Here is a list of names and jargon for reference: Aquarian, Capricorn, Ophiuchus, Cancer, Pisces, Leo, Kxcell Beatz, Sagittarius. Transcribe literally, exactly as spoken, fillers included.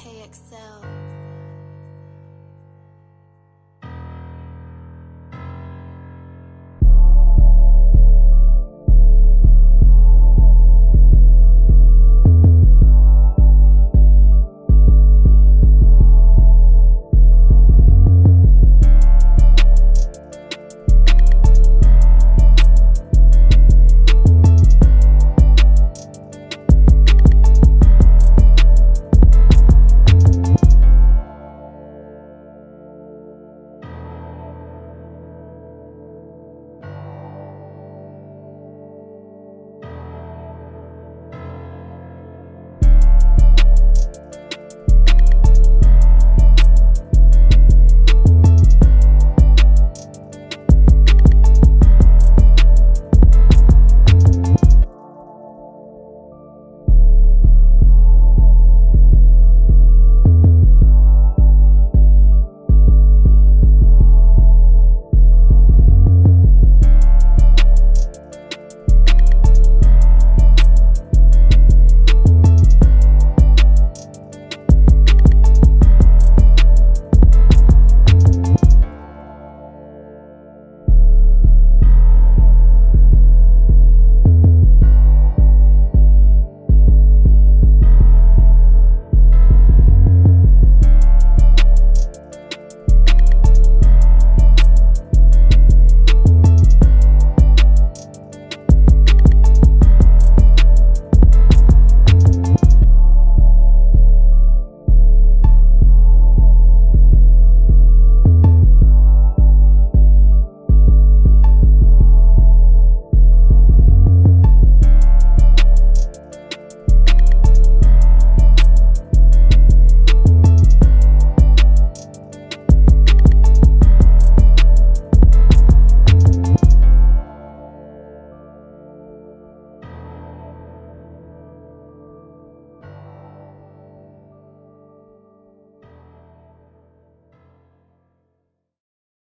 Kxcell.